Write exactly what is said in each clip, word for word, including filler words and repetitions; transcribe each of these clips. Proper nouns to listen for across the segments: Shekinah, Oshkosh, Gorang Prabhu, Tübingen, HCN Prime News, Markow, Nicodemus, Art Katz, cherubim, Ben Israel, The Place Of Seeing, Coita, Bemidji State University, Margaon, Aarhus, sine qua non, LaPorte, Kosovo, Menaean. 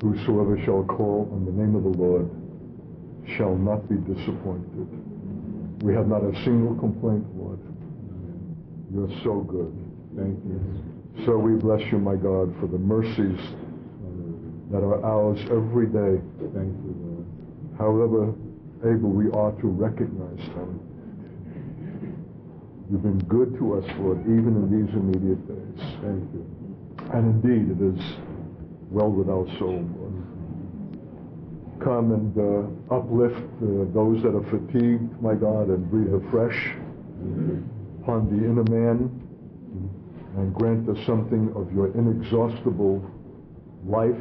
Whosoever shall call on the name of the Lord shall not be disappointed. We have not a single complaint, Lord. You're so good. Thank you. So we bless you, my God, for the mercies that are ours every day. Thank you, Lord. However able we are to recognize them, you've been good to us, Lord, even in these immediate days. Thank you. And indeed, it is well with our soul, Lord. Come and uh, uplift uh, those that are fatigued, my God, and breathe afresh upon the inner man, and grant us something of your inexhaustible life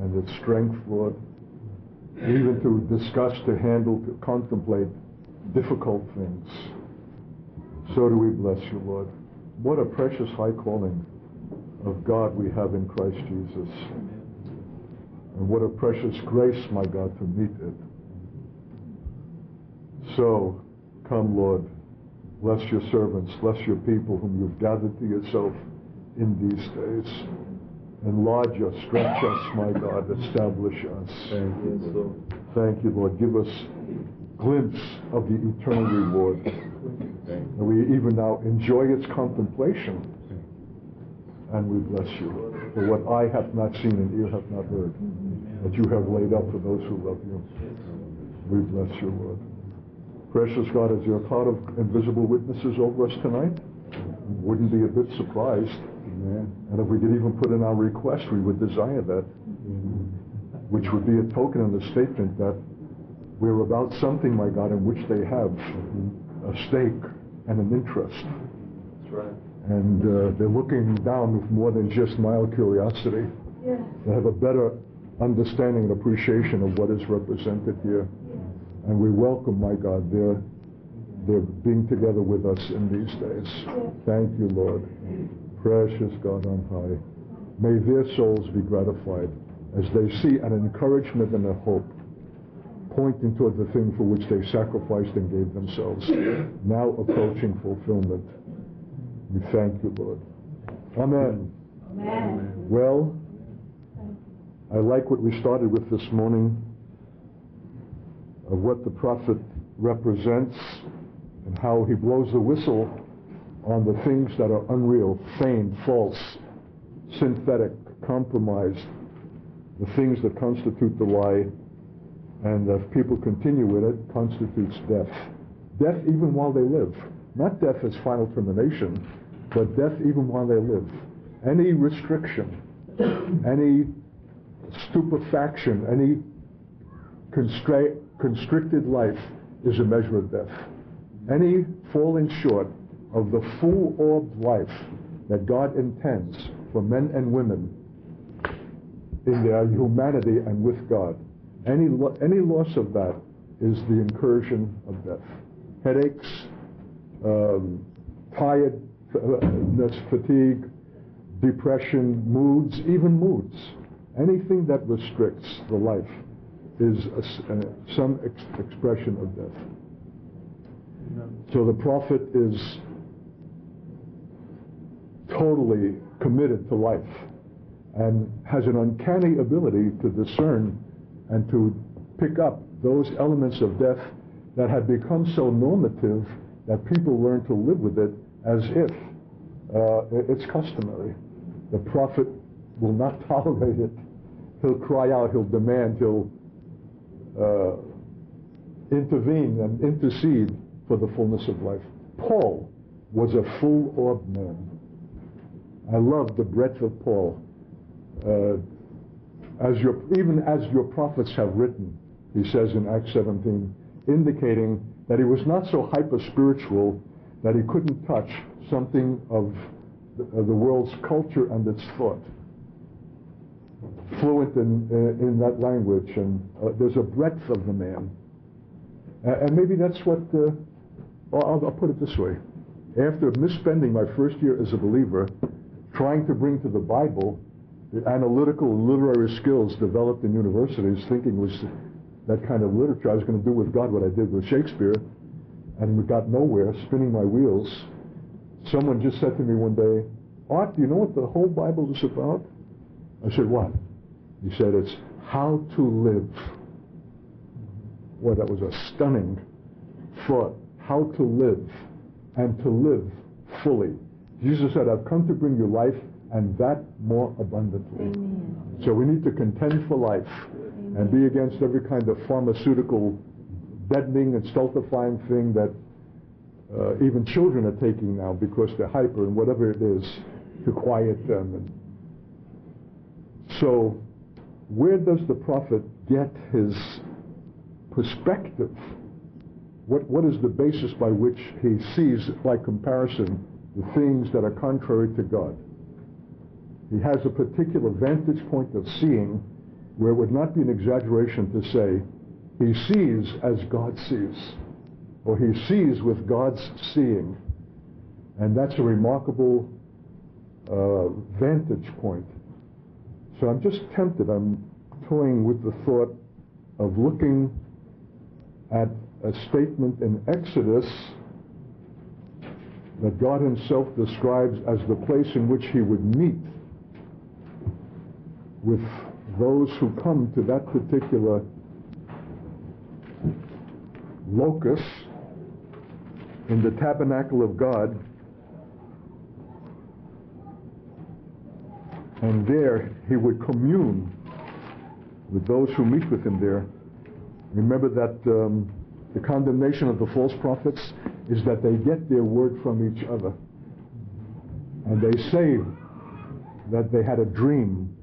and its strength, Lord, even to discuss, to handle, to contemplate difficult things. So do we bless you, Lord. What a precious high calling of God we have in Christ Jesus. And what a precious grace, my God, to meet it. So, come, Lord, bless your servants, bless your people whom you've gathered to yourself in these days. Enlarge us, stretch us, my God, establish us. Thank you, Thank you, Lord. Give us a glimpse of the eternal reward. And we even now enjoy its contemplation. And we bless you for what eye hath not seen and ear hath not heard, that you have laid up for those who love you. We bless you, Lord. Precious God, as you're a cloud of invisible witnesses over us tonight, wouldn't be a bit surprised. And if we could even put in our request, we would desire that, which would be a token and a statement that we're about something, my God, in which they have a stake and an interest. That's right. And uh, they're looking down with more than just mild curiosity. Yeah. They have a better understanding and appreciation of what is represented here. Yeah. And we welcome, my God, their, their being together with us in these days. Yeah. Thank you, Lord. Precious God on high, may their souls be gratified as they see an encouragement and a hope pointing toward the thing for which they sacrificed and gave themselves, now approaching fulfillment. We thank you, Lord. Amen. Amen. Well, I like what we started with this morning of what the prophet represents and how he blows the whistle on the things that are unreal, feigned, false, synthetic, compromised, the things that constitute the lie, and if people continue with it, constitutes death. Death even while they live. Not death as final termination, but death even while they live. Any restriction, any stupefaction, any constri- constricted life is a measure of death. Any falling short of the full-orbed life that God intends for men and women in their humanity and with God. Any, lo- any loss of that is the incursion of death. Headaches, um, tiredness, fatigue, depression, moods, even moods. Anything that restricts the life is a, a, some ex- expression of death. So the prophet is totally committed to life and has an uncanny ability to discern and to pick up those elements of death that have become so normative that people learn to live with it as if uh, it's customary. The prophet will not tolerate it. He'll cry out, he'll demand, he'll uh, intervene and intercede for the fullness of life. Paul was a full-orbed man. I love the breadth of Paul. Uh, as your, even as your prophets have written, he says in Acts seventeen, indicating that he was not so hyper-spiritual that he couldn't touch something of the, of the world's culture and its thought. Fluent in, uh, in that language, and uh, there's a breadth of the man. Uh, and maybe that's what, uh, I'll, I'll put it this way. After misspending my first year as a believer, trying to bring to the Bible the analytical and literary skills developed in universities, thinking was that kind of literature, I was going to do with God what I did with Shakespeare, and we got nowhere, spinning my wheels. Someone just said to me one day, "Art, do you know what the whole Bible is about?" I said, "What?" He said it's how to live. Well, that was a stunning thought, how to live and to live fully. Jesus said, I've come to bring you life and that more abundantly. Amen. So we need to contend for life. Amen. And be against every kind of pharmaceutical deadening and stultifying thing that uh, even children are taking now because they're hyper and whatever it is to quiet them. And so where does the prophet get his perspective? What, what is the basis by which he sees, by comparison, the things that are contrary to God? He has a particular vantage point of seeing where it would not be an exaggeration to say he sees as God sees, or he sees with God's seeing. And that's a remarkable uh, vantage point. So I'm just tempted, I'm toying with the thought of looking at a statement in Exodus that God himself describes as the place in which he would meet with those who come to that particular locus in the tabernacle of God, and there he would commune with those who meet with him there. Remember that um, the condemnation of the false prophets is that they get their word from each other, and they say that they had a dream,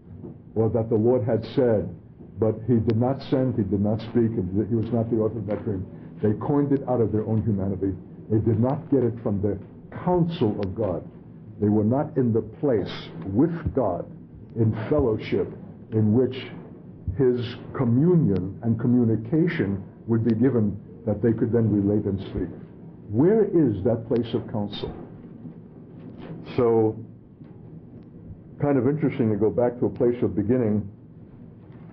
or that the Lord had said, but he did not send, he did not speak, and he was not the author of that dream. They coined it out of their own humanity. They did not get it from the counsel of God. They were not in the place with God, in fellowship, in which his communion and communication would be given, that they could then relate and speak. Where is that place of counsel? So, kind of interesting to go back to a place of beginning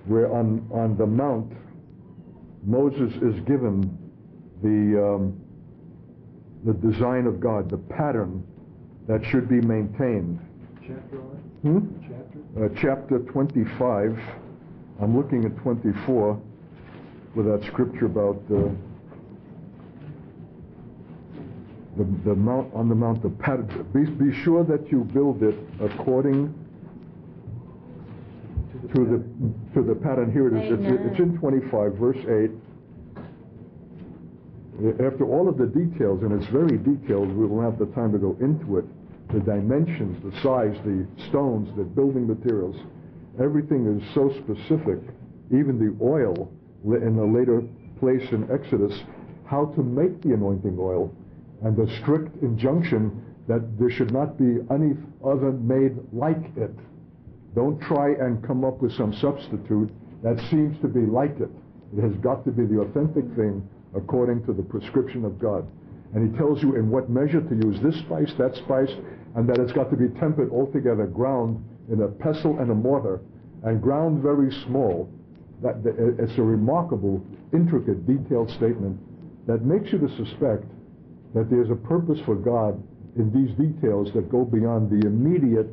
where on, on the mount Moses is given the, um, the design of God, the pattern that should be maintained. Chapter hmm? Chapter? Uh, chapter twenty-five. I'm looking at twenty-four with that scripture about uh, The, the mount, on the mount, the pattern. Be, be sure that you build it according to the to the pattern. Here it is. It's, it's in twenty-five, verse eight. After all of the details, and it's very detailed, we won't have the time to go into it. The dimensions, the size, the stones, the building materials, everything is so specific. Even the oil in a later place in Exodus, how to make the anointing oil, and the strict injunction that there should not be any other made like it. Don't try and come up with some substitute that seems to be like it. It has got to be the authentic thing according to the prescription of God. And he tells you in what measure to use this spice, that spice, and that it's got to be tempered altogether, ground in a pestle and a mortar, and ground very small. That, it's a remarkable, intricate, detailed statement that makes you to suspect that there's a purpose for God in these details that go beyond the immediate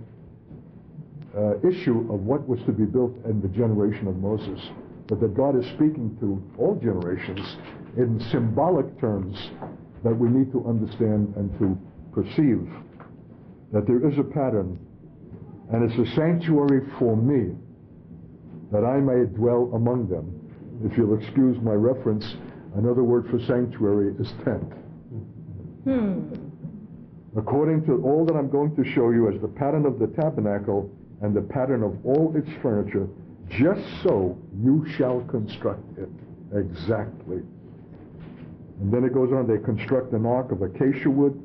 uh, issue of what was to be built in the generation of Moses, but that God is speaking to all generations in symbolic terms that we need to understand and to perceive, that there is a pattern, and it's a sanctuary for me, that I may dwell among them. If you'll excuse my reference, another word for sanctuary is tent. Hmm. According to all that I'm going to show you as the pattern of the tabernacle and the pattern of all its furniture, just so you shall construct it. Exactly. And then it goes on, they construct an ark of acacia wood,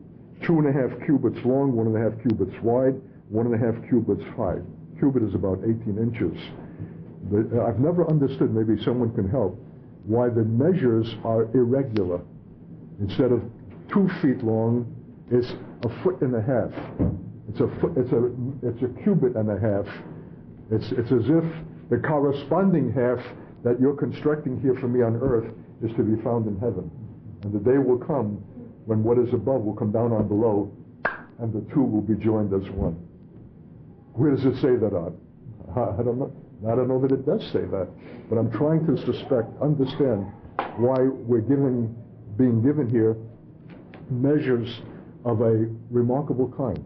two and a half cubits long, one and a half cubits wide, one and a half cubits high. Cubit is about eighteen inches. The, I've never understood, maybe someone can help, why the measures are irregular. Instead of two feet long, it's a foot and a half. It's a foot, it's a it's a cubit and a half. It's it's as if the corresponding half that you're constructing here for me on earth is to be found in heaven. And the day will come when what is above will come down on below, and the two will be joined as one. Where does it say that on? I, I don't know. I don't know that it does say that, but I'm trying to suspect, understand why we're given, being given here measures of a remarkable kind.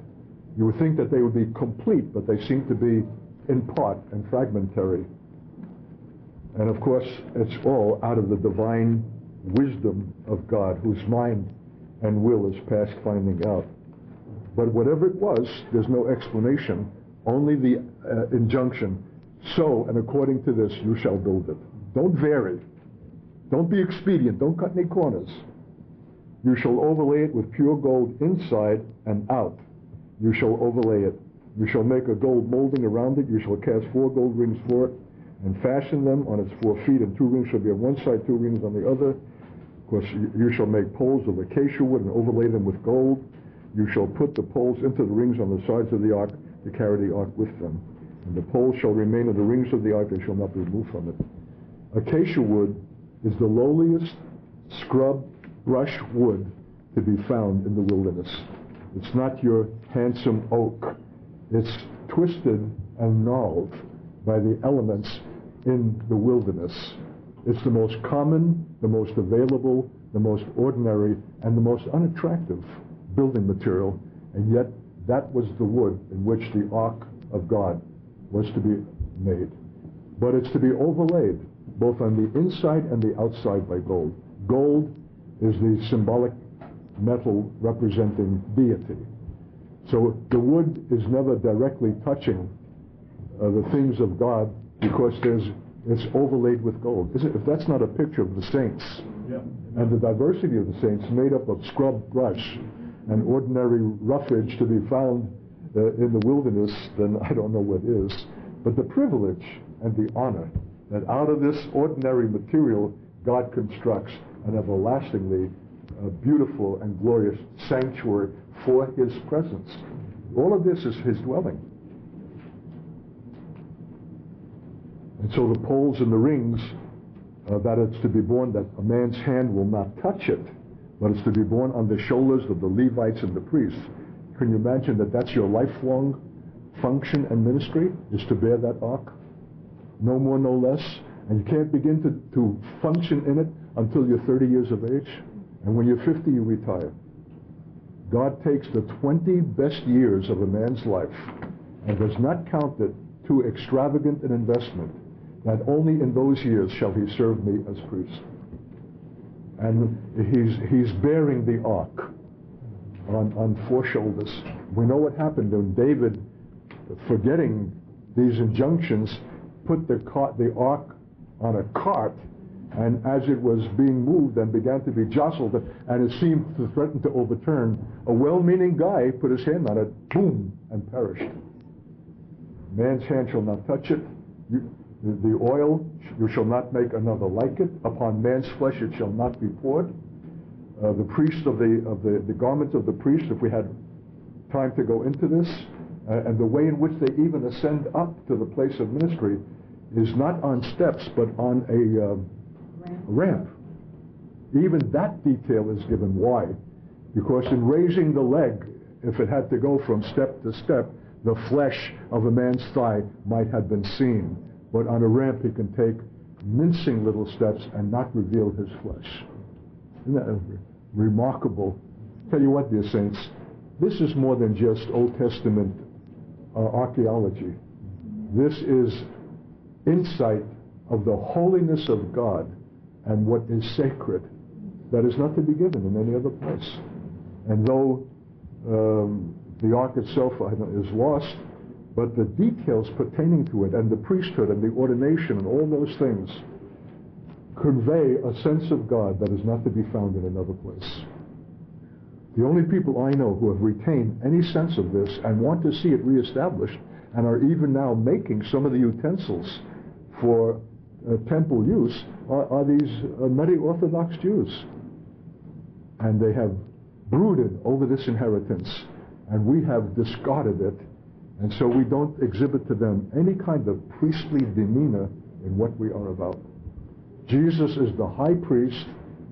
You would think that they would be complete, but they seem to be in part and fragmentary. And of course, it's all out of the divine wisdom of God, whose mind and will is past finding out. But whatever it was, there's no explanation, only the uh, injunction, so and according to this you shall build it. Don't vary, don't be expedient, don't cut any corners. You shall overlay it with pure gold inside and out. You shall overlay it. You shall make a gold molding around it. You shall cast four gold rings for it and fashion them on its four feet, and two rings shall be on one side, two rings on the other. Of course, you shall make poles of acacia wood and overlay them with gold. You shall put the poles into the rings on the sides of the ark to carry the ark with them. And the poles shall remain in the rings of the ark, they shall not be removed from it. Acacia wood is the lowliest scrub brush wood to be found in the wilderness. It's not your handsome oak. It's twisted and gnarled by the elements in the wilderness. It's the most common, the most available, the most ordinary, and the most unattractive building material, and yet that was the wood in which the ark of God was to be made. But it's to be overlaid both on the inside and the outside by gold. Gold is the symbolic metal representing deity. So the wood is never directly touching uh, the things of God, because there's, it's overlaid with gold. Is it, if that's not a picture of the saints, yeah. And the diversity of the saints made up of scrub brush and ordinary roughage to be found uh, in the wilderness, then I don't know what is. But the privilege and the honor that out of this ordinary material God constructs an everlastingly uh, beautiful and glorious sanctuary for his presence. All of this is his dwelling. And so the poles and the rings, uh, that it's to be borne, that a man's hand will not touch it, but it's to be borne on the shoulders of the Levites and the priests. Can you imagine that that's your lifelong function and ministry, is to bear that ark? No more, no less. And you can't begin to, to function in it until you're thirty years of age. And when you're fifty, you retire. God takes the twenty best years of a man's life and does not count it too extravagant an investment, that only in those years shall he serve me as priest. And he's, he's bearing the ark on, on four shoulders. We know what happened when David, forgetting these injunctions, put the, cart, the ark on a cart, and as it was being moved and began to be jostled, and it seemed to threaten to overturn, a well-meaning guy put his hand on it, boom, and perished. Man's hand shall not touch it. You, the oil, you shall not make another like it. Upon man's flesh it shall not be poured. Uh, the priest of the of the, the garment of the priest, if we had time to go into this, uh, and the way in which they even ascend up to the place of ministry is not on steps, but on a um, ramp. Even that detail is given. Why? Because in raising the leg, if it had to go from step to step, the flesh of a man's thigh might have been seen. But on a ramp he can take mincing little steps and not reveal his flesh. Isn't that remarkable? Tell you what, dear saints, this is more than just Old Testament uh, archaeology. This is insight of the holiness of God and what is sacred, that is not to be given in any other place. And though um, the ark itself is lost, but the details pertaining to it, and the priesthood and the ordination and all those things, convey a sense of God that is not to be found in another place. The only people I know who have retained any sense of this and want to see it reestablished, and are even now making some of the utensils for uh, temple use, are, are these uh, nutty Orthodox Jews. And they have brooded over this inheritance, and we have discarded it, and so we don't exhibit to them any kind of priestly demeanor in what we are about. Jesus is the high priest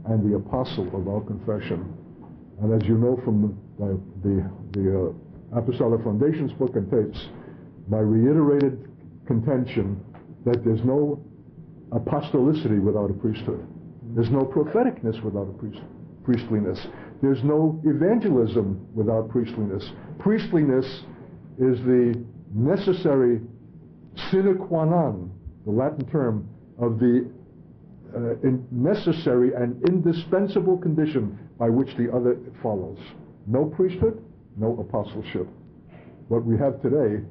and the apostle of our confession. And as you know from the, the, the uh, Apostolic Foundations book and tapes, my reiterated contention that there's no apostolicity without a priesthood. There's no propheticness without a priest, priestliness. There's no evangelism without priestliness. Priestliness is the necessary sine qua non, the Latin term, of the uh, in necessary and indispensable condition by which the other follows. No priesthood, no apostleship. What we have today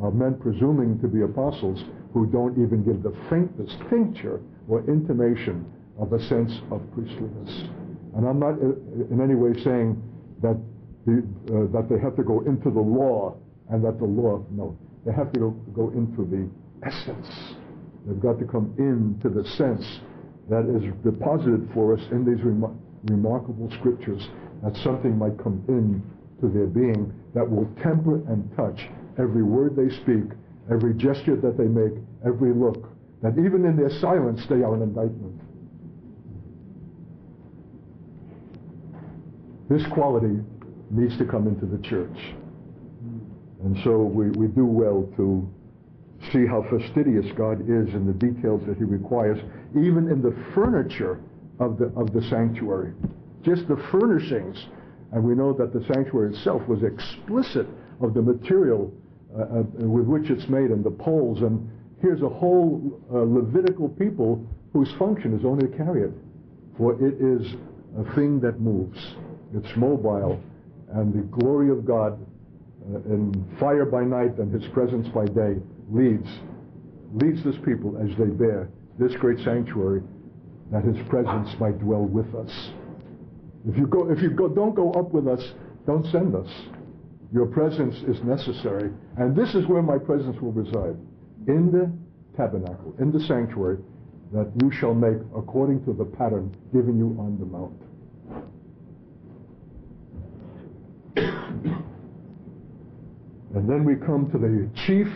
are men presuming to be apostles who don't even give the faintest tincture or intimation of a sense of priestliness. And I'm not in any way saying that, the, uh, that they have to go into the law and that the law, no. They have to go, go into the essence. They've got to come into the sense that is deposited for us in these remar remarkable scriptures, that something might come in to their being that will temper and touch every word they speak, every gesture that they make, every look, that even in their silence they are an indictment. This quality needs to come into the church. And so we, we do well to see how fastidious God is in the details that he requires, even in the furniture of the, of the sanctuary. Just the furnishings. And we know that the sanctuary itself was explicit of the material uh, uh, with which it's made, and the poles. And here's a whole uh, Levitical people whose function is only to carry it. For it is a thing that moves. It's mobile. And the glory of God uh, in fire by night and his presence by day leads, leads this people as they bear this great sanctuary, that his presence might dwell with us. If you go, if you go, don't go up with us, don't send us. Your presence is necessary. And this is where my presence will reside, in the tabernacle, in the sanctuary, that you shall make according to the pattern given you on the mount. And then we come to the chief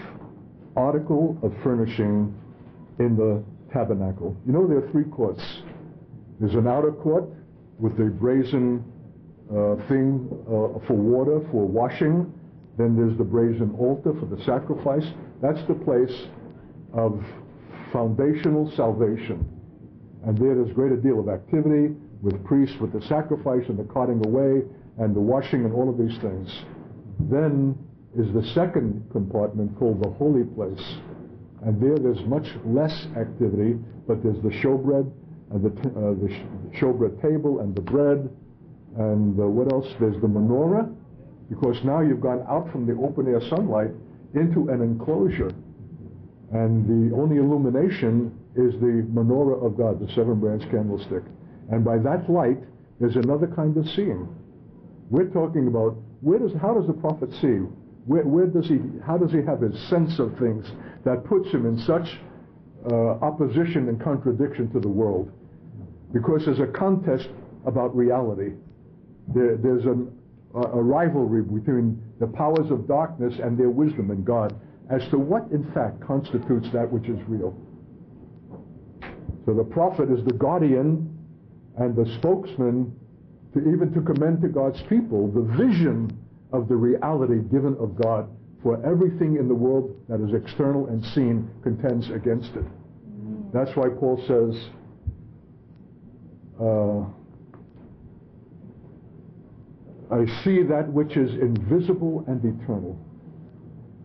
article of furnishing in the tabernacle. You know, there are three courts. There's an outer court with the brazen uh, thing uh, for water, for washing. Then there's the brazen altar for the sacrifice. That's the place of foundational salvation. And there there's great a deal of activity with priests, with the sacrifice and the carting away and the washing and all of these things. Then is the second compartment called the holy place. And there there's much less activity, but there's the showbread, and the, t uh, the sh showbread table and the bread, and uh, what else? There's the menorah, because now you've gone out from the open air sunlight into an enclosure. And the only illumination is the menorah of God, the seven branch candlestick. And by that light, there's another kind of seeing. We're talking about, where does, how does the prophet see? Where, where does he, how does he have his sense of things that puts him in such uh, opposition and contradiction to the world? Because there's a contest about reality. There, there's an, a, a rivalry between the powers of darkness and their wisdom in God as to what in fact constitutes that which is real. So the prophet is the guardian and the spokesman, to even to commend to God's people the vision of the reality given of God, for everything in the world that is external and seen contends against it. That's why Paul says, Uh, I see that which is invisible and eternal.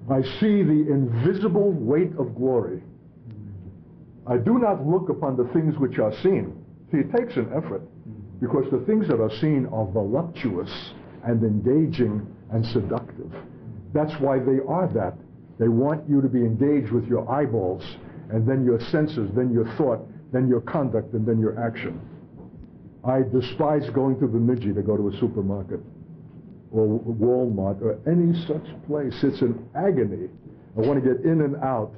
I see the invisible weight of glory. I do not look upon the things which are seen. See, it takes an effort, because the things that are seen are voluptuous and engaging and seductive. That's why they are that. They want you to be engaged with your eyeballs, and then your senses, then your thought, then your conduct, and then your action. I despise going to Bemidji to go to a supermarket or Walmart or any such place. It's an agony. I want to get in and out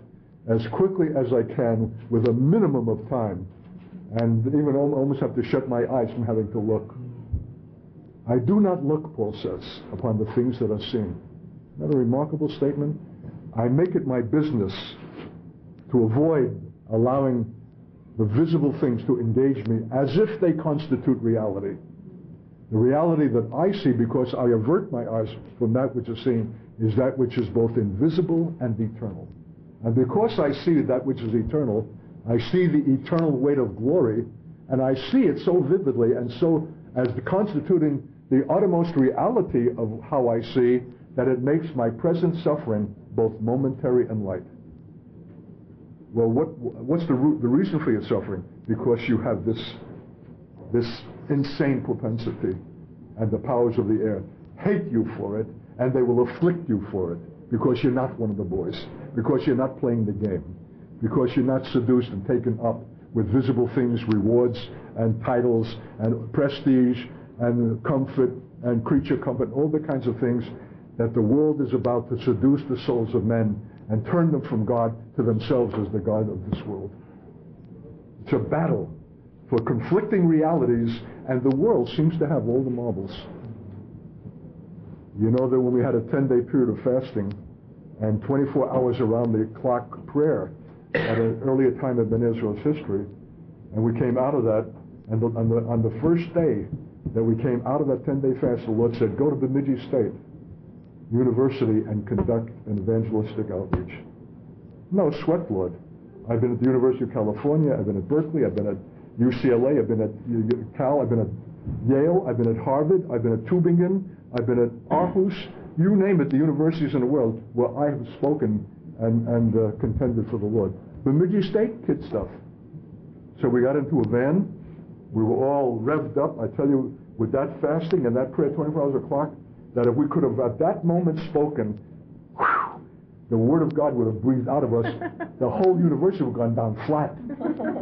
as quickly as I can with a minimum of time, and even almost have to shut my eyes from having to look. I do not look, Paul says, upon the things that are seen. Isn't that a remarkable statement? I make it my business to avoid allowing the visible things to engage me as if they constitute reality. The reality that I see, because I avert my eyes from that which is seen, is that which is both invisible and eternal. And because I see that which is eternal, I see the eternal weight of glory, and I see it so vividly and so as the constituting the uttermost reality of how I see, that it makes my present suffering both momentary and light. Well, what, what's the, root, the reason for your suffering? Because you have this, this insane propensity, and the powers of the air hate you for it, and they will afflict you for it, because you're not one of the boys, because you're not playing the game, because you're not seduced and taken up with visible things, rewards and titles and prestige and comfort and creature comfort, all the kinds of things that the world is about to seduce the souls of men and turn them from God to themselves as the God of this world. It's a battle for conflicting realities, and the world seems to have all the marbles. You know that when we had a ten-day period of fasting and twenty-four hours around the clock prayer at an earlier time in Ben Israel's history, and we came out of that, and on the, on the first day that we came out of that ten-day fast, the Lord said, go to Bemidji State University and conduct an evangelistic outreach. No sweat, Lord. I've been at the University of California, I've been at Berkeley, I've been at U C L A, I've been at Cal, I've been at Yale, I've been at Harvard, I've been at Tübingen, I've been at Aarhus, you name it, the universities in the world where I have spoken and, and uh, contended for the Lord. Bemidji State kid stuff. So we got into a van, we were all revved up, I tell you, with that fasting and that prayer twenty-four hours a clock, that if we could have at that moment spoken, whew, the Word of God would have breathed out of us. The whole university would have gone down flat,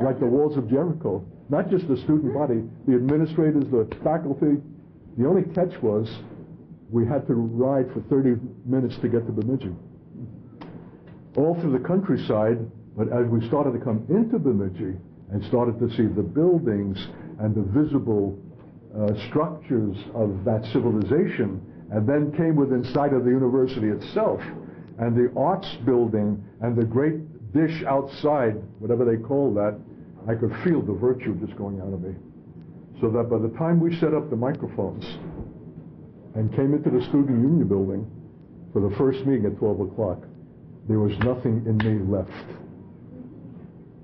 like the walls of Jericho. Not just the student body, the administrators, the faculty. The only catch was we had to ride for thirty minutes to get to Bemidji. All through the countryside, but as we started to come into Bemidji and started to see the buildings and the visible uh, structures of that civilization, and then came within sight of the university itself, and the arts building, and the great dish outside, whatever they call that, I could feel the virtue just going out of me. So that by the time we set up the microphones and came into the Student Union building for the first meeting at twelve o'clock, there was nothing in me left.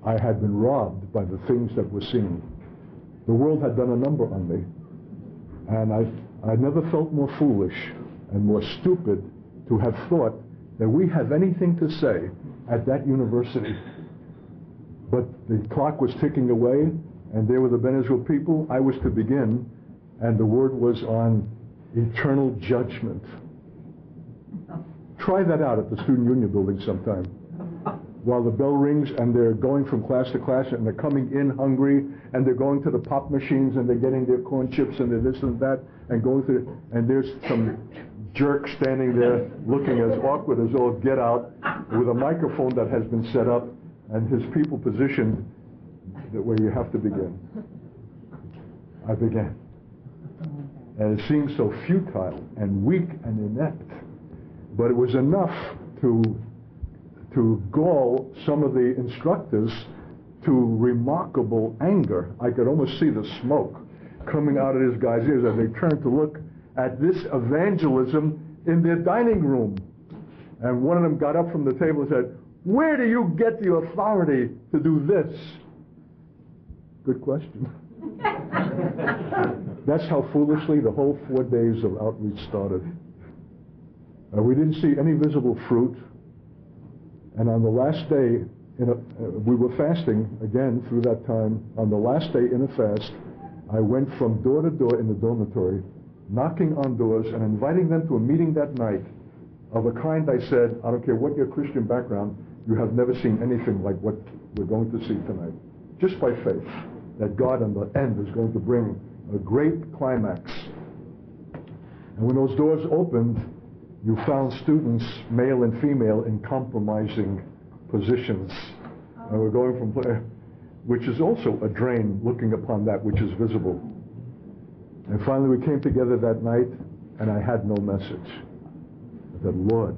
I had been robbed by the things that were seen. The world had done a number on me, and I I never felt more foolish and more stupid to have thought that we have anything to say at that university. But the clock was ticking away, and there were the Ben Israel people. I was to begin, and the word was on eternal judgment. Try that out at the Student Union building sometime. While the bell rings and they're going from class to class and they're coming in hungry and they're going to the pop machines and they're getting their corn chips and they're this and that and going through it, and there's some jerk standing there looking as awkward as all get out with a microphone that has been set up and his people positioned that where you have to begin. I began. And it seemed so futile and weak and inept, but it was enough to to gall some of the instructors to remarkable anger. I could almost see the smoke coming out of this guy's ears as they turned to look at this evangelism in their dining room. And one of them got up from the table and said, "Where do you get the authority to do this?" Good question. That's how foolishly the whole four days of outreach started. Uh, we didn't see any visible fruit. And on the last day, in a, uh, we were fasting again through that time. On the last day in a fast, I went from door to door in the dormitory, knocking on doors and inviting them to a meeting that night of a kind. I said, I don't care what your Christian background, you have never seen anything like what we're going to see tonight. Just by faith, that God in the end is going to bring a great climax. And when those doors opened, you found students, male and female, in compromising positions. And we're going from there, which is also a drain looking upon that which is visible. And finally we came together that night, and I had no message. I said, Lord,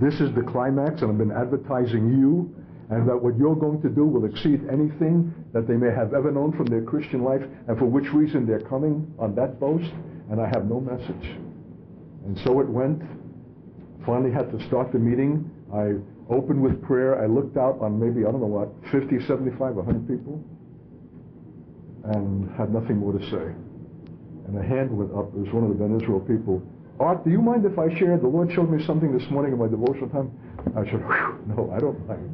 this is the climax, and I've been advertising you, and that what you're going to do will exceed anything that they may have ever known from their Christian life, and for which reason they're coming on that boast, and I have no message. And so it went. Finally had to start the meeting. I opened with prayer. I looked out on maybe, I don't know what, fifty, seventy-five, a hundred people, and had nothing more to say. And a hand went up. It was one of the Ben Israel people. Art, do you mind if I share? The Lord showed me something this morning in my devotional time. I said, no, I don't mind.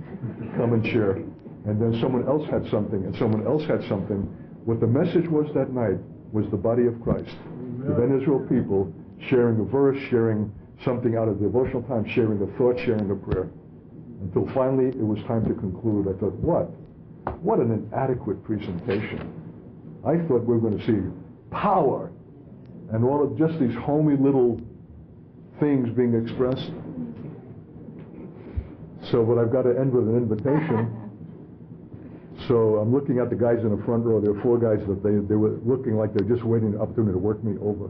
Come and share. And then someone else had something, and someone else had something. What the message was that night was the body of Christ. Amen. The Ben Israel people sharing a verse, sharing something out of devotional time, sharing a thought, sharing a prayer. Until finally it was time to conclude. I thought, what? What an inadequate presentation. I thought we were going to see power and all of just these homey little things being expressed. So, but I've got to end with an invitation. So I'm looking at the guys in the front row. There were four guys that they, they were looking like they're just waiting an opportunity to work me over.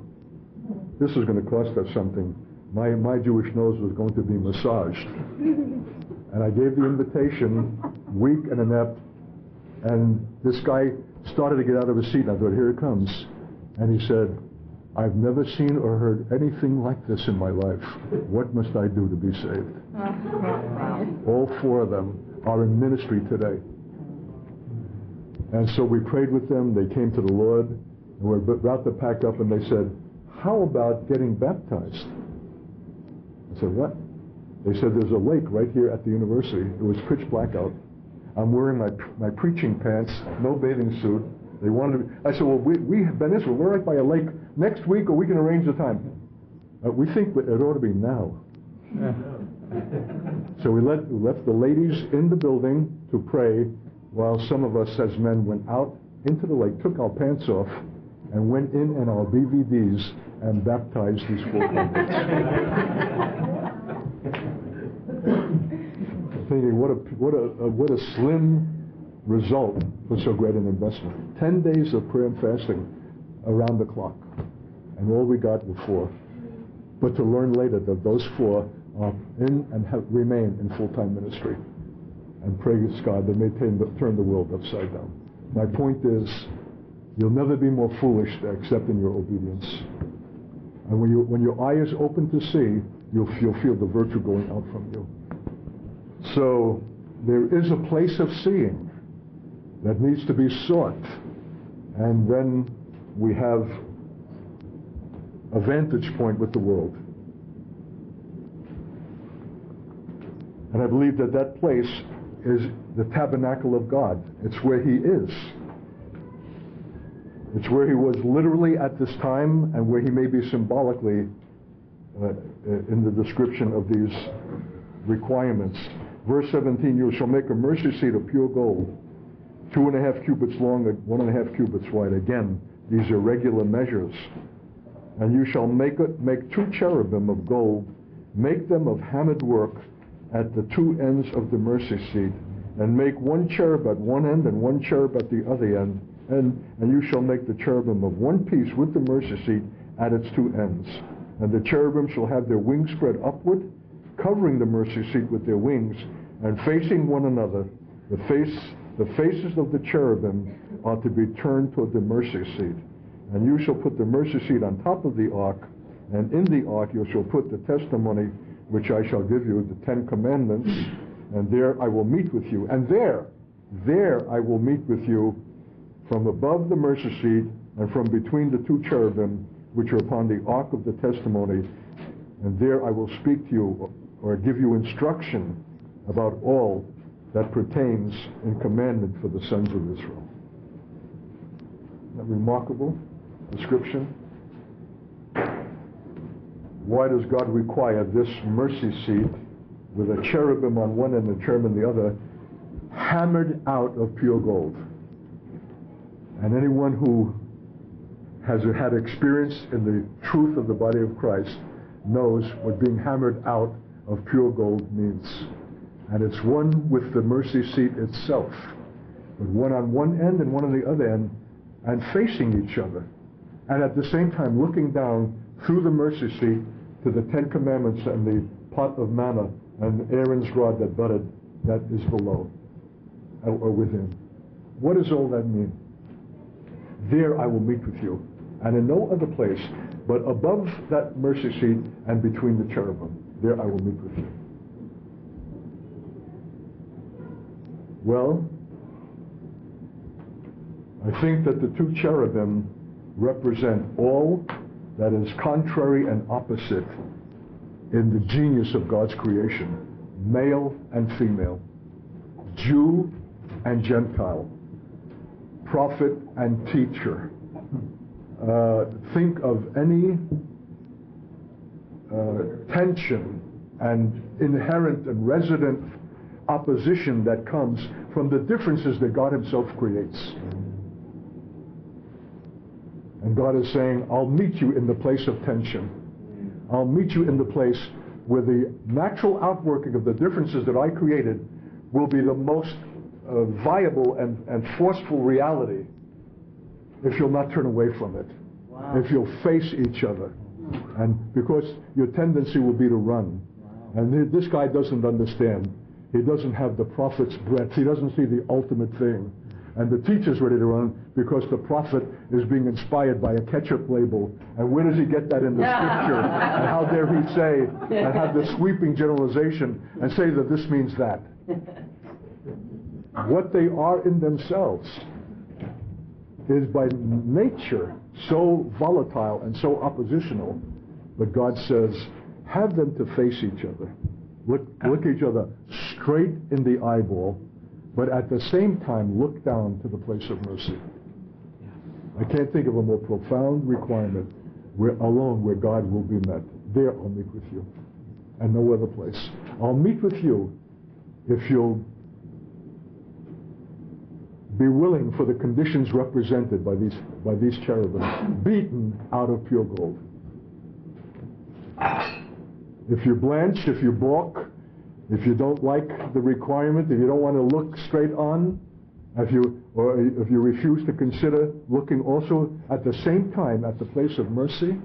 This is going to cost us something. My, my Jewish nose was going to be massaged. And I gave the invitation, weak and inept, and this guy started to get out of his seat, and I thought, here it comes. And he said, I've never seen or heard anything like this in my life. What must I do to be saved? All four of them are in ministry today. And so we prayed with them. They came to the Lord. And we were about to pack up, and they said, how about getting baptized? I said, what? They said, there's a lake right here at the university. It was pitch black out. I'm wearing my, my preaching pants, no bathing suit. They wanted to be, I said, well, we, we have been Israel. We're right by a lake next week, or we can arrange the time. Uh, we think it ought to be now. So we, let, we left the ladies in the building to pray, while some of us as men went out into the lake, took our pants off, and went in in our B V Ds and baptized these four people. Thinking, what a, what, a, what a slim result for so great an investment. Ten days of prayer and fasting around the clock. And all we got were four. But to learn later that those four are in and have remained in full-time ministry. And praise God, they may turn the world upside down. My point is, you'll never be more foolish except in your obedience. And when, you, when your eye is open to see, you'll, you'll feel the virtue going out from you. So there is a place of seeing that needs to be sought. And then we have a vantage point with the world. And I believe that that place is the tabernacle of God. It's where he is. It's where he was literally at this time, and where he may be symbolically uh, in the description of these requirements. Verse seventeen, you shall make a mercy seat of pure gold, two and a half cubits long, one and a half cubits wide. Again, these are regular measures. And you shall make, it, make two cherubim of gold, make them of hammered work at the two ends of the mercy seat, and make one cherub at one end and one cherub at the other end, and, and you shall make the cherubim of one piece with the mercy seat at its two ends. And the cherubim shall have their wings spread upward, covering the mercy seat with their wings, and facing one another. The, face, the faces of the cherubim are to be turned toward the mercy seat. And you shall put the mercy seat on top of the ark, and in the ark you shall put the testimony which I shall give you, the Ten Commandments, and there I will meet with you. And there, there I will meet with you from above the mercy seat and from between the two cherubim, which are upon the ark of the testimony. And there I will speak to you, or give you instruction about all that pertains in commandment for the sons of Israel. Isn't that remarkable description? Why does God require this mercy seat with a cherubim on one end and a cherubim on the other, hammered out of pure gold? And anyone who has had experience in the truth of the body of Christ knows what being hammered out of pure gold means. And it's one with the mercy seat itself, but one on one end and one on the other end, and facing each other. And at the same time looking down through the mercy seat to the Ten Commandments and the pot of manna and Aaron's rod that budded, that is below or within. What does all that mean? There I will meet with you, and in no other place but above that mercy seat and between the cherubim. There I will meet with you. Well, I think that the two cherubim represent all that is contrary and opposite in the genius of God's creation, male and female, Jew and Gentile, prophet and teacher. Uh, think of any uh, tension and inherent and resident opposition that comes from the differences that God himself creates. And God is saying, I'll meet you in the place of tension. I'll meet you in the place where the natural outworking of the differences that I created will be the most uh, viable and, and forceful reality if you'll not turn away from it. Wow. If you'll face each other. And because your tendency will be to run. Wow. And this guy doesn't understand. He doesn't have the prophet's breadth. He doesn't see the ultimate thing. And the teacher's ready to run because the prophet is being inspired by a ketchup label. And where does he get that in the scripture? And how dare he say, and have this sweeping generalization, and say that this means that. What they are in themselves is by nature so volatile and so oppositional. But God says, have them to face each other. Look, look each other straight in the eyeball, but at the same time, look down to the place of mercy. I can't think of a more profound requirement where alone where God will be met. There I'll meet with you, and no other place. I'll meet with you if you'll be willing for the conditions represented by these, by these cherubim, beaten out of pure gold. If you blanch, if you balk, if you don't like the requirement, if you don't want to look straight on, if you, or if you refuse to consider looking also at the same time at the place of mercy,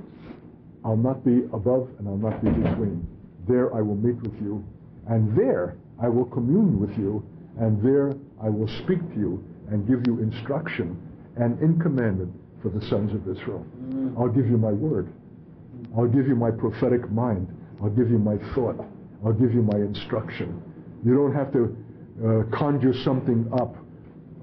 I'll not be above and I'll not be between. There I will meet with you, and there I will commune with you, and there I will speak to you and give you instruction and in commandment for the sons of Israel. I'll give you my word. I'll give you my prophetic mind. I'll give you my thought. I'll give you my instruction. You don't have to uh, conjure something up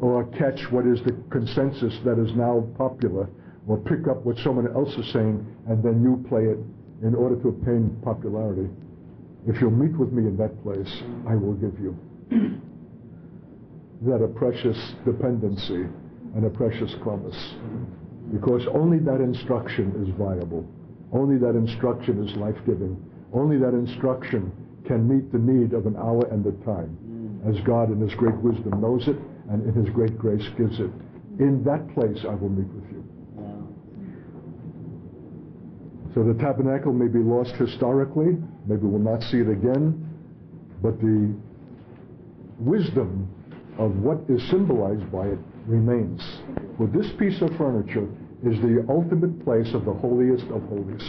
or catch what is the consensus that is now popular, or pick up what someone else is saying and then you play it in order to obtain popularity. If you'll meet with me in that place, I will give you. That a precious dependency and a precious promise. Because only that instruction is viable. Only that instruction is life-giving. Only that instruction can meet the need of an hour and a time, as God in his great wisdom knows it and in his great grace gives it. In that place I will meet with you. So the tabernacle may be lost historically, maybe we'll not see it again, but the wisdom of what is symbolized by it remains. For this piece of furniture is the ultimate place of the holiest of holies.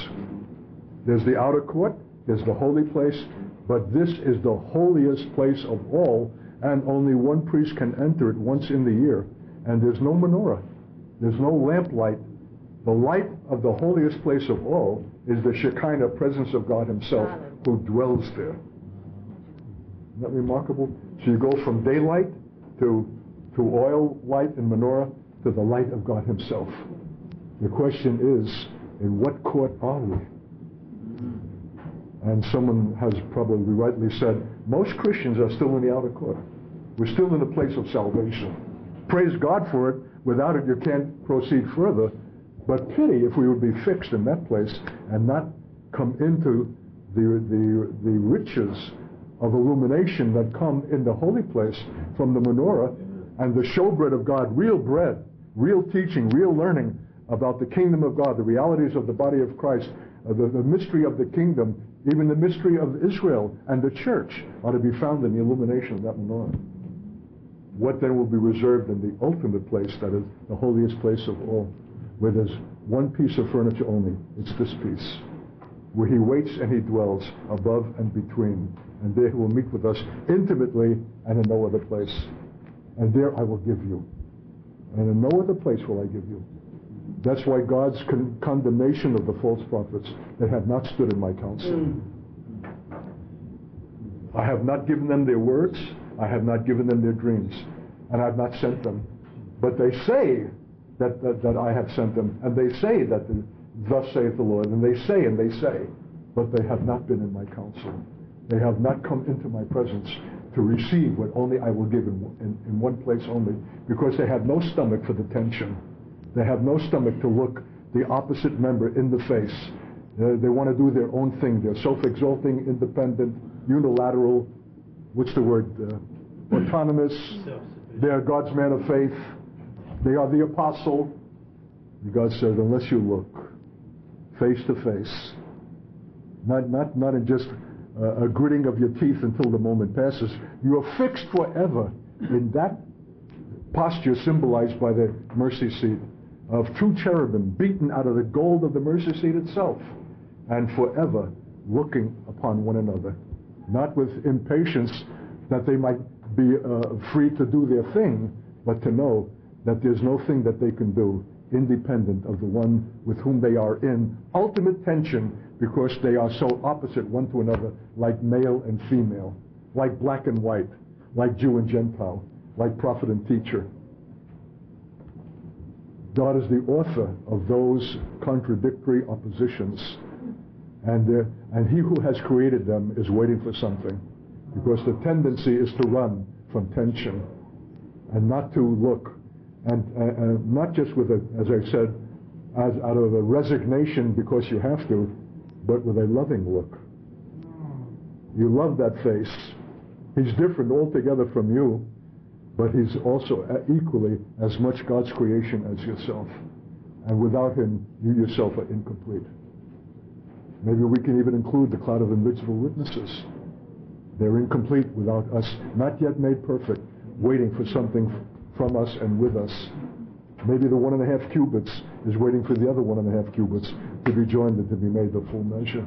There's the outer court, there's the holy place, but this is the holiest place of all, and only one priest can enter it once in the year. And there's no menorah, there's no lamplight. The light of the holiest place of all is the Shekinah presence of God himself, who dwells there. Isn't that remarkable? So you go from daylight to, to oil light and menorah to the light of God himself. The question is, in what court are we? And someone has probably rightly said, most Christians are still in the outer court. We're still in the place of salvation. Praise God for it. Without it, you can't proceed further. But pity if we would be fixed in that place and not come into the, the, the riches of illumination that come in the holy place from the menorah and the showbread of God, real bread, real teaching, real learning about the kingdom of God, the realities of the body of Christ, uh, the, the mystery of the kingdom, even the mystery of Israel and the church are to be found in the illumination of that menorah. What then will be reserved in the ultimate place that is the holiest place of all, where there's one piece of furniture only, it's this piece, where he waits and he dwells above and between. And there he will meet with us intimately and in no other place. And there I will give you. And in no other place will I give you. That's why God's con condemnation of the false prophets that have not stood in my counsel. Mm. I have not given them their words. I have not given them their dreams, and I have not sent them. But they say that, that, that I have sent them, and they say that the, thus saith the Lord, and they say and they say, but they have not been in my counsel. They have not come into my presence to receive what only I will give in, in, in one place only, because they have no stomach for the tension. They have no stomach to look the opposite member in the face. Uh, they want to do their own thing. They're self-exalting, independent, unilateral, what's the word, uh, autonomous. They are God's man of faith. They are the apostle. And God said, unless you look face to face, not, not, not in just uh, a gritting of your teeth until the moment passes, you are fixed forever in that posture symbolized by the mercy seat of two cherubim beaten out of the gold of the mercy seat itself, and forever looking upon one another, not with impatience that they might be uh, free to do their thing, but to know that there's no thing that they can do independent of the one with whom they are in ultimate tension, because they are so opposite one to another, like male and female, like black and white, like Jew and Gentile, like prophet and teacher. God is the author of those contradictory oppositions, and, uh, and he who has created them is waiting for something, because the tendency is to run from tension and not to look, and uh, uh, not just with a, as I said, as out of a resignation because you have to, but with a loving look. You love that face. He's different altogether from you, but he's also equally as much God's creation as yourself. And without him, you yourself are incomplete. Maybe we can even include the cloud of invisible witnesses. They're incomplete without us, not yet made perfect, waiting for something from us and with us. Maybe the one and a half cubits is waiting for the other one and a half cubits to be joined and to be made the full measure.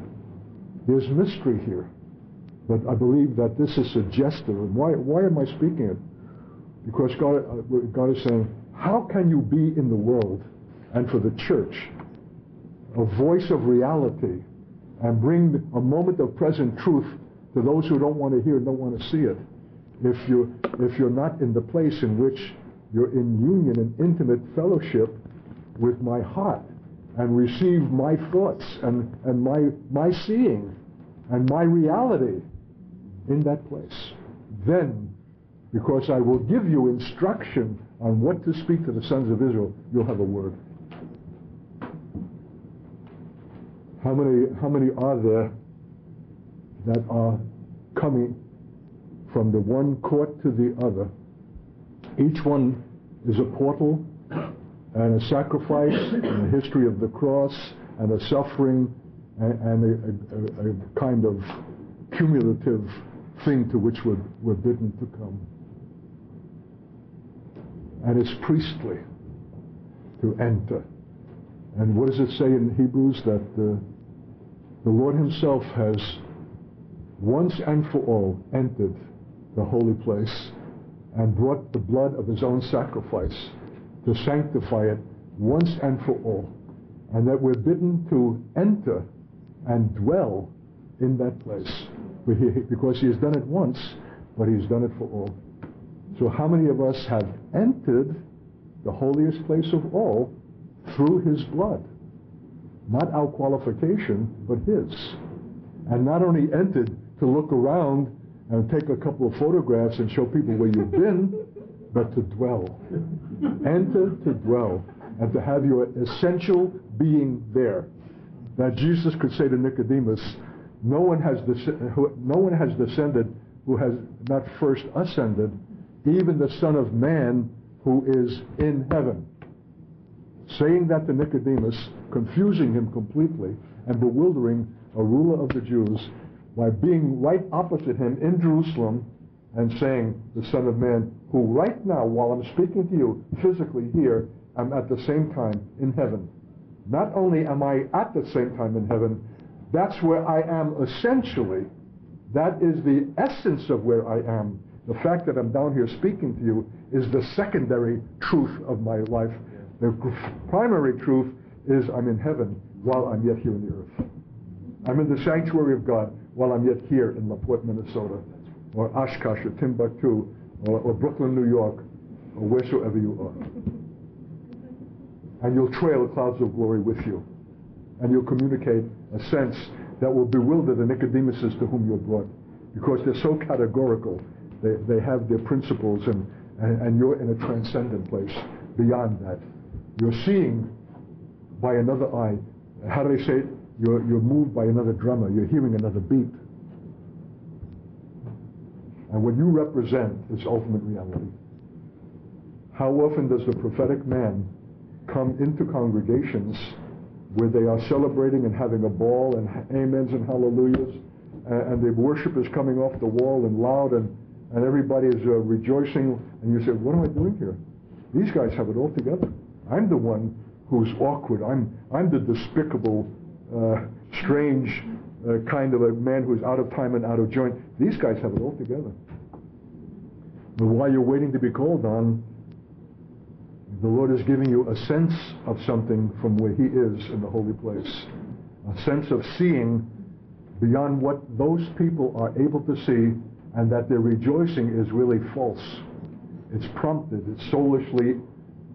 There's mystery here, but I believe that this is suggestive. And why, why am I speaking it? Because God, God is saying, how can you be in the world and for the church a voice of reality and bring a moment of present truth to those who don't want to hear, don't want to see it, if you, if you're not in the place in which you're in union and intimate fellowship with my heart, and receive my thoughts and, and my, my seeing and my reality in that place. Then, because I will give you instruction on what to speak to the sons of Israel, you'll have a word. How many, how many are there that are coming from the one court to the other? Each one is a portal and a sacrifice and a history of the cross and a suffering and, and a, a, a kind of cumulative thing to which we're, we're bidden to come. And it's priestly to enter. And what does it say in Hebrews? That the, the Lord himself has once and for all entered the holy place and brought the blood of his own sacrifice to sanctify it once and for all, and that we're bidden to enter and dwell in that place, because he has done it once, but he's done it for all. So how many of us have entered the holiest place of all through his blood? Not our qualification, but his. And not only entered to look around and take a couple of photographs and show people where you've been, but to dwell. Enter to dwell, and to have your essential being there. Now Jesus could say to Nicodemus, no one has, no one has descended who has not first ascended, even the Son of Man who is in heaven. Saying that to Nicodemus, confusing him completely and bewildering a ruler of the Jews, by being right opposite him in Jerusalem and saying, the Son of Man, who right now, while I'm speaking to you, physically here, I'm at the same time in heaven. Not only am I at the same time in heaven, that's where I am essentially. That is the essence of where I am. The fact that I'm down here speaking to you is the secondary truth of my life. The primary truth is I'm in heaven while I'm yet here on the earth. I'm in the sanctuary of God while I'm yet here in LaPorte, Minnesota. or Oshkosh or Timbuktu or, or Brooklyn, New York, or wheresoever you are. And you'll trail the clouds of glory with you. And you'll communicate a sense that will bewilder the Nicodemuses to whom you're brought, because they're so categorical. They, they have their principles, and, and, and you're in a transcendent place beyond that. You're seeing by another eye. How do they say it? You're, you're moved by another drummer. You're hearing another beat. And what you represent is ultimate reality. How often does the prophetic man come into congregations where they are celebrating and having a ball and amens and hallelujahs, and, and the worship is coming off the wall and loud, and, and everybody is uh, rejoicing, and you say, what am I doing here? These guys have it all together. I'm the one who's awkward. I'm, I'm the despicable, uh, strange uh, kind of a man who's out of time and out of joint. These guys have it all together. But while you're waiting to be called on, the Lord is giving you a sense of something from where He is in the holy place. A sense of seeing beyond what those people are able to see, and that their rejoicing is really false. It's prompted, it's soulishly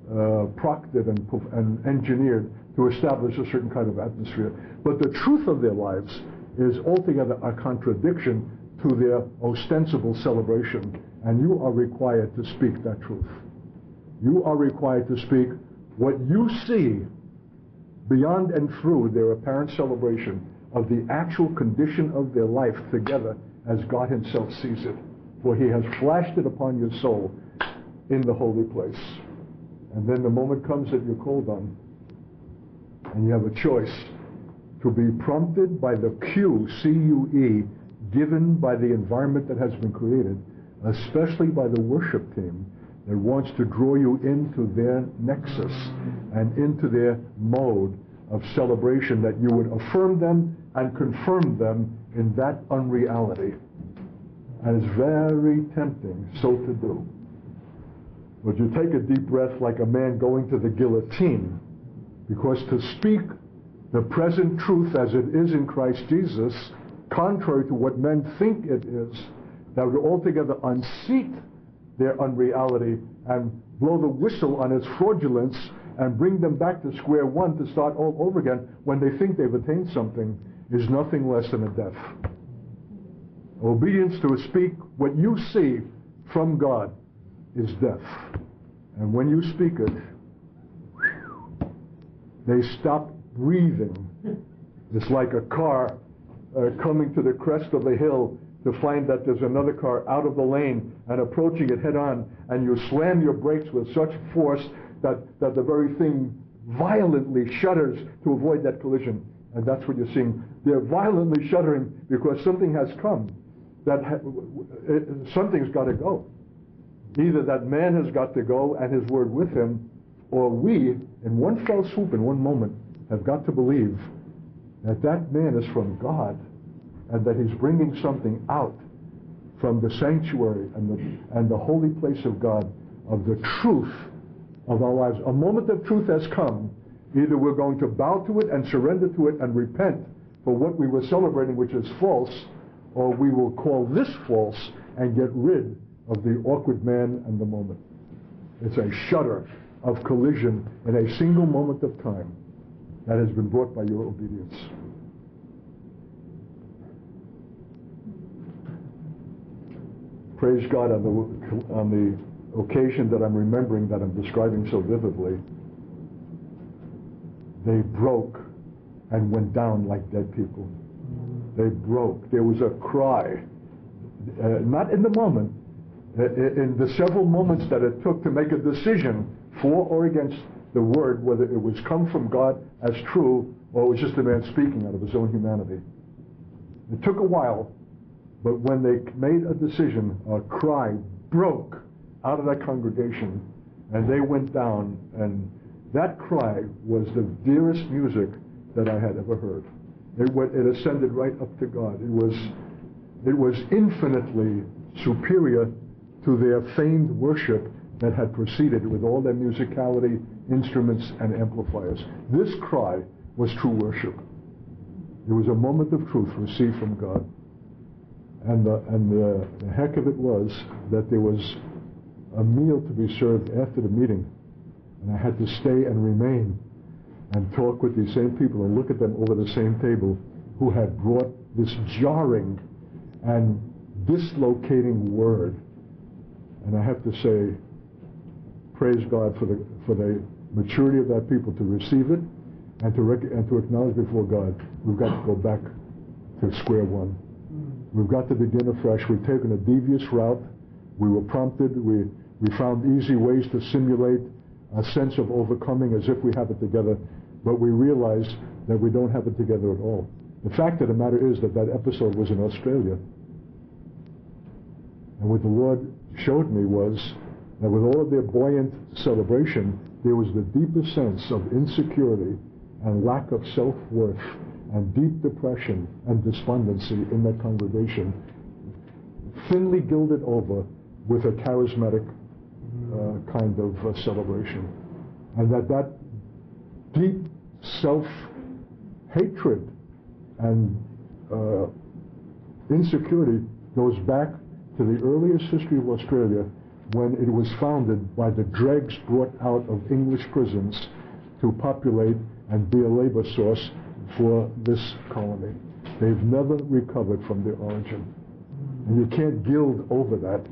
uh, proctored and, and engineered to establish a certain kind of atmosphere. But the truth of their lives is altogether a contradiction to their ostensible celebration, and you are required to speak that truth. You are required to speak what you see beyond and through their apparent celebration of the actual condition of their life together as God Himself sees it. For He has flashed it upon your soul in the holy place. And then the moment comes that you're called on, and you have a choice to be prompted by the cue, C U E, given by the environment that has been created, especially by the worship team, that wants to draw you into their nexus and into their mode of celebration, that you would affirm them and confirm them in that unreality. And it's very tempting so to do. But you take a deep breath like a man going to the guillotine, because to speak the present truth as it is in Christ Jesus, contrary to what men think it is, that would altogether unseat their unreality and blow the whistle on its fraudulence and bring them back to square one to start all over again when they think they've attained something, is nothing less than a death. Obedience to speak what you see from God is death. And when you speak it, they stop breathing. It's like a car uh, coming to the crest of the hill to find that there's another car out of the lane and approaching it head on, and you slam your brakes with such force that, that the very thing violently shudders to avoid that collision. And that's what you're seeing. They're violently shuddering because something has come. That ha it, something's got to go. Either that man has got to go and his word with him, or we, in one fell swoop, in one moment, have got to believe that that man is from God, and that He's bringing something out from the sanctuary and the, and the holy place of God, of the truth of our lives. A moment of truth has come. Either we're going to bow to it and surrender to it and repent for what we were celebrating, which is false, or we will call this false and get rid of the awkward man and the moment. It's a shudder of collision in a single moment of time that has been brought by your obedience. Praise God, on the, on the occasion that I'm remembering, that I'm describing so vividly, they broke and went down like dead people. They broke. There was a cry. Uh, not in the moment, in the several moments that it took to make a decision for or against the word, whether it was come from God as true, or it was just a man speaking out of his own humanity. It took a while. But when they made a decision, a cry broke out of that congregation, and they went down, and that cry was the dearest music that I had ever heard. It, went, it ascended right up to God. It was, it was infinitely superior to their feigned worship that had preceded, with all their musicality, instruments, and amplifiers. This cry was true worship. It was a moment of truth received from God. And the, and the, the heck of it was that there was a meal to be served after the meeting, and I had to stay and remain and talk with these same people and look at them over the same table who had brought this jarring and dislocating word. And I have to say, praise God for the, for the maturity of that people to receive it and to, rec and to acknowledge before God, we've got to go back to square one. We've got to begin afresh. We've taken a devious route. We were prompted. We, we found easy ways to simulate a sense of overcoming as if we have it together, but we realized that we don't have it together at all. The fact of the matter is that that episode was in Australia. And what the Lord showed me was that with all of their buoyant celebration, there was the deepest sense of insecurity and lack of self-worth and deep depression and despondency in that congregation, thinly gilded over with a charismatic Uh, kind of uh, celebration. And that that deep self-hatred and uh, insecurity goes back to the earliest history of Australia, when it was founded by the dregs brought out of English prisons to populate and be a labor source for this colony. They've never recovered from their origin. And you can't gild over that.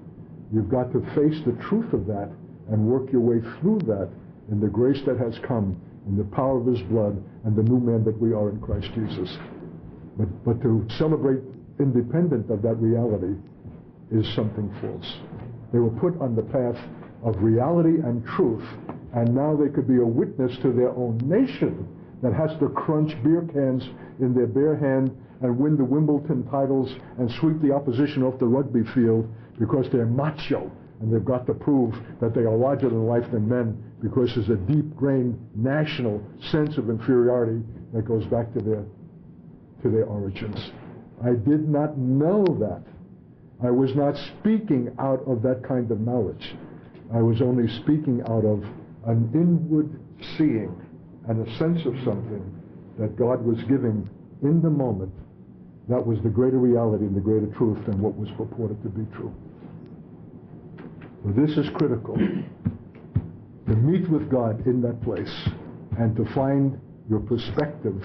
You've got to face the truth of that and work your way through that in the grace that has come, in the power of His blood, and the new man that we are in Christ Jesus. But, but to celebrate independent of that reality is something false. They were put on the path of reality and truth, and now they could be a witness to their own nation that has to crunch beer cans in their bare hand and win the Wimbledon titles and sweep the opposition off the rugby field, because they're macho, and they've got to prove that they are larger in life than men, because there's a deep-grained national sense of inferiority that goes back to their, to their origins. I did not know that. I was not speaking out of that kind of knowledge. I was only speaking out of an inward seeing and a sense of something that God was giving in the moment. That was the greater reality and the greater truth than what was purported to be true. So this is critical, to meet with God in that place and to find your perspective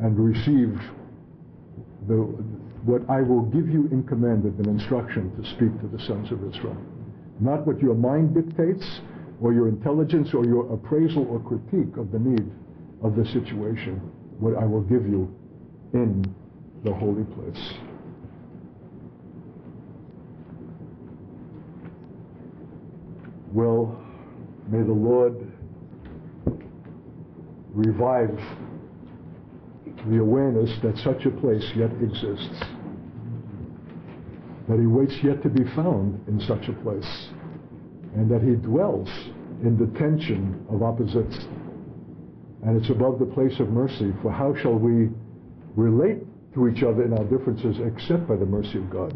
and receive the, what I will give you in command with an instruction to speak to the sons of Israel. Not what your mind dictates or your intelligence or your appraisal or critique of the need of the situation. What I will give you in the holy place. Well, may the Lord revive the awareness that such a place yet exists, that He waits yet to be found in such a place, and that He dwells in the tension of opposites. And it's above the place of mercy, for how shall we relate to each other in our differences except by the mercy of God?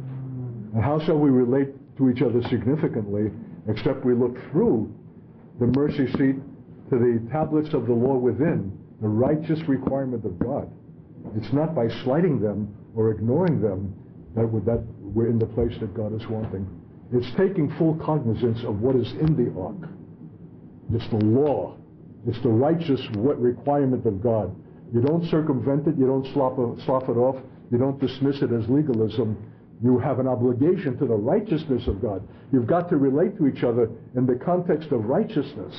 And how shall we relate to each other significantly except we look through the mercy seat to the tablets of the law within, the righteous requirement of God? It's not by slighting them or ignoring them that we're, that we're in the place that God is wanting. It's taking full cognizance of what is in the ark. It's the law. It's the righteous requirement of God. You don't circumvent it, you don't slop, slop it off, you don't dismiss it as legalism. You have an obligation to the righteousness of God. You've got to relate to each other in the context of righteousness,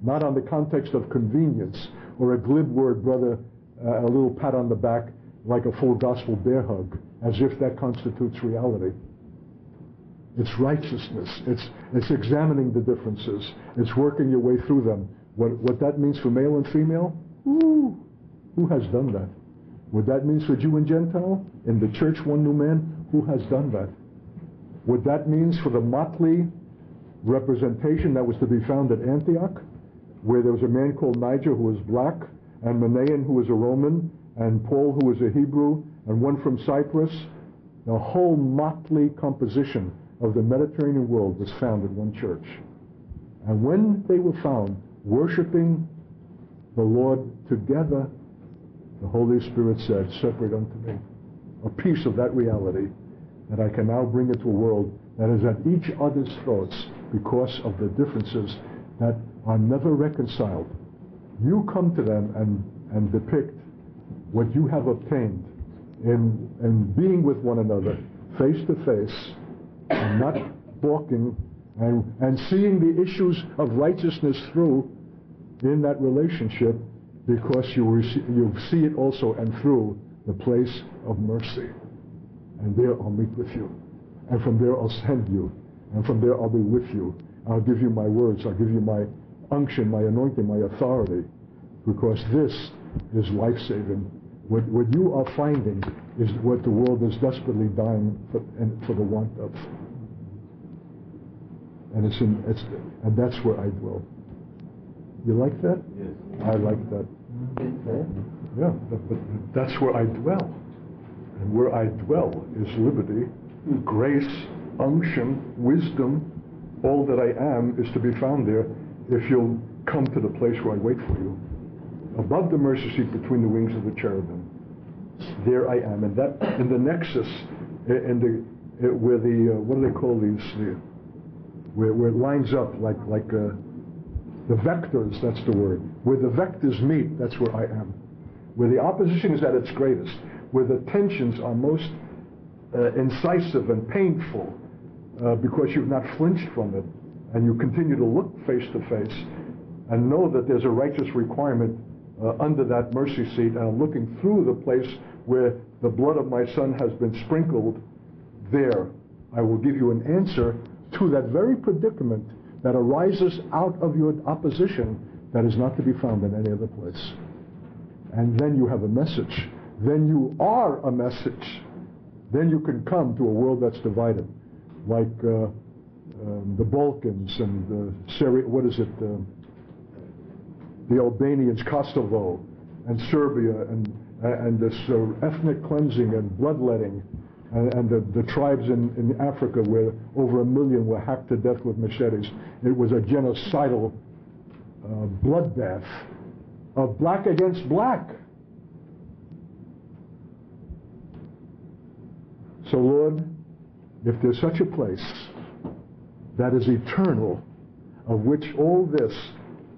not on the context of convenience or a glib word, brother, uh, a little pat on the back, like a full gospel bear hug, as if that constitutes reality. It's righteousness. It's, it's examining the differences. It's working your way through them. What, what that means for male and female? Ooh. Who has done that? What that means for Jew and Gentile, in the church one new man, who has done that? What that means for the motley representation that was to be found at Antioch, where there was a man called Niger who was black, and Menaean who was a Roman, and Paul who was a Hebrew, and one from Cyprus. The whole motley composition of the Mediterranean world was found in one church. And when they were found worshiping the Lord together, the Holy Spirit said, separate unto me a piece of that reality and I can now bring it to a world that is at each other's throats because of the differences that are never reconciled. You come to them and, and depict what you have obtained in, in being with one another, face to face, and not balking, and, and seeing the issues of righteousness through in that relationship, because you, rece- you see it also and through the place of mercy. And there I'll meet with you. And from there I'll send you. And from there I'll be with you. I'll give you my words. I'll give you my unction, my anointing, my authority. Because this is life-saving. What, what you are finding is what the world is desperately dying for, and for the want of. And, it's in, it's, and that's where I dwell. You like that? Yes. I like that. Yeah, but, but that's where I dwell. And where I dwell is liberty, grace, unction, wisdom. All that I am is to be found there if you'll come to the place where I wait for you. Above the mercy seat, between the wings of the cherubim, there I am. And that, in the nexus, in the, where the, uh, what do they call these? The, where, where it lines up like, like uh, the vectors, that's the word. Where the vectors meet, that's where I am. Where the opposition is at its greatest. Where the tensions are most uh, incisive and painful, uh, because you've not flinched from it, and you continue to look face to face and know that there's a righteous requirement uh, under that mercy seat, and I'm looking through the place where the blood of my son has been sprinkled. There I will give you an answer to that very predicament that arises out of your opposition that is not to be found in any other place. And then you have a message. Then you are a message. Then you can come to a world that's divided, like uh, um, the Balkans and uh, Syria, what is it, uh, the Albanians, Kosovo, and Serbia, and, uh, and this uh, ethnic cleansing and bloodletting, and, and the, the tribes in, in Africa where over a million were hacked to death with machetes. It was a genocidal uh, bloodbath of black against black. So Lord, if there's such a place that is eternal, of which all this,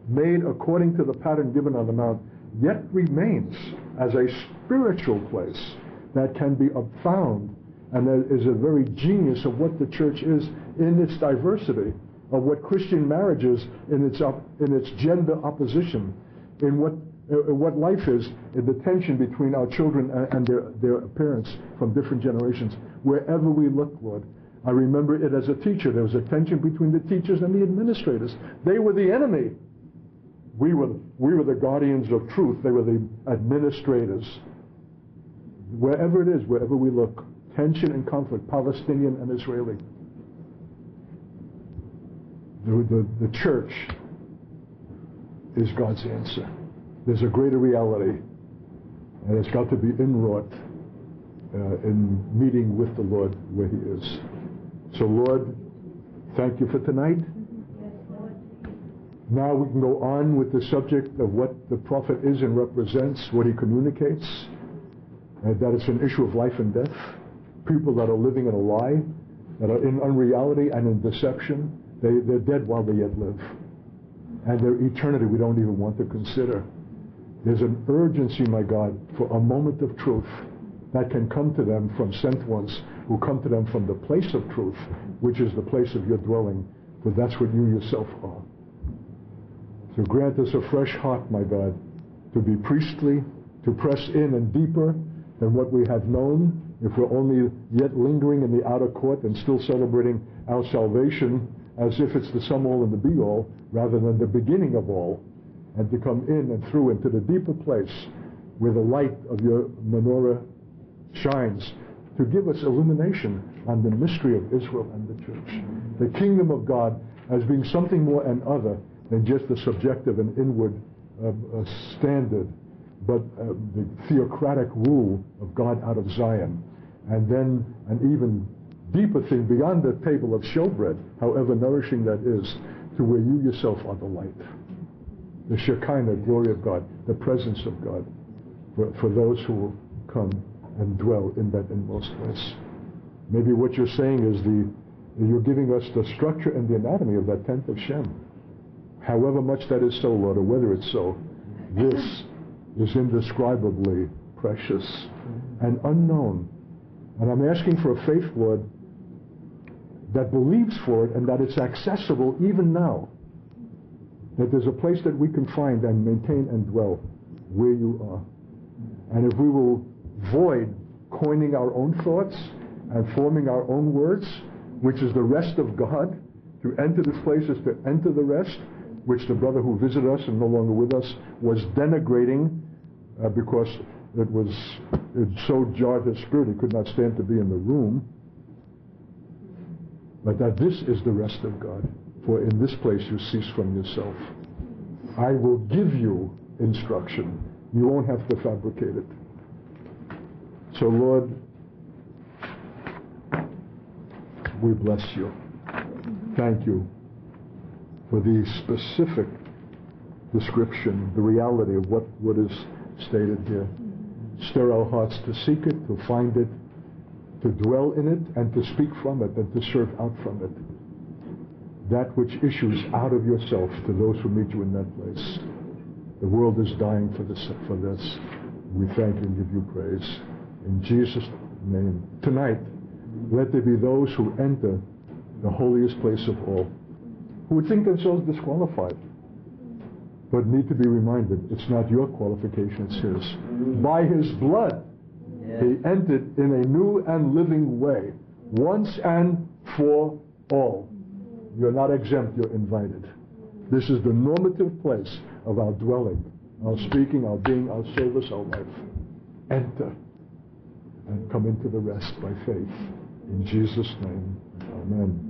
made according to the pattern given on the Mount, yet remains as a spiritual place that can be found, and that is a very genius of what the church is in its diversity, of what Christian marriage is in its, op- in its gender opposition, in what what life is, in the tension between our children and their, their parents from different generations. Wherever we look, Lord, I remember it as a teacher. There was a tension between the teachers and the administrators. They were the enemy. We were, we were the guardians of truth. They were the administrators. Wherever it is, wherever we look, tension and conflict, Palestinian and Israeli. The, the, the church is God's answer. There's a greater reality, and it's got to be inwrought uh, in meeting with the Lord where He is. So Lord, thank you for tonight. Now we can go on with the subject of what the prophet is and represents, what he communicates, and that it's an issue of life and death. People that are living in a lie, that are in unreality and in deception, they, they're dead while they yet live. And their eternity we don't even want to consider. There's an urgency, my God, for a moment of truth that can come to them from sent ones who come to them from the place of truth, which is the place of your dwelling, for that's what you yourself are. So grant us a fresh heart, my God, to be priestly, to press in and deeper than what we have known, if we're only yet lingering in the outer court and still celebrating our salvation as if it's the sum all and the be all, rather than the beginning of all, and to come in and through into the deeper place where the light of your menorah shines, to give us illumination on the mystery of Israel and the church. The kingdom of God as being something more and other than just the subjective and inward uh, uh, standard, but uh, the theocratic rule of God out of Zion. And then an even deeper thing beyond the table of showbread, however nourishing that is, to where you yourself are the light, the Shekinah glory of God, the presence of God, for, for those who will come and dwell in that inmost place. Maybe what you're saying is the, you're giving us the structure and the anatomy of that tenth of Shem. However much that is so, Lord, or whether it's so, this is indescribably precious and unknown. And I'm asking for a faith, Lord, that believes for it and that it's accessible even now. That there's a place that we can find and maintain and dwell where you are. And if we will void coining our own thoughts and forming our own words, which is the rest of God, to enter this place is to enter the rest, which the brother who visited us and no longer with us was denigrating uh, because it was it so jarred his spirit, he could not stand to be in the room. But that this is the rest of God, for in this place you cease from yourself. I will give you instruction. You won't have to fabricate it. So Lord, we bless you. Thank you for the specific description, the reality of what, what is stated here. Stir our hearts to seek it, to find it, to dwell in it, and to speak from it, and to serve out from it. That which issues out of yourself to those who meet you in that place. The world is dying for this. For this. We thank you and give you praise. In Jesus' name. Tonight, let there be those who enter the holiest place of all, who would think themselves disqualified, but need to be reminded, it's not your qualification, it's his. By his blood, he entered in a new and living way, once and for all. You're not exempt, you're invited. This is the normative place of our dwelling, our speaking, our being, our service, our life. Enter and come into the rest by faith. In Jesus' name, amen.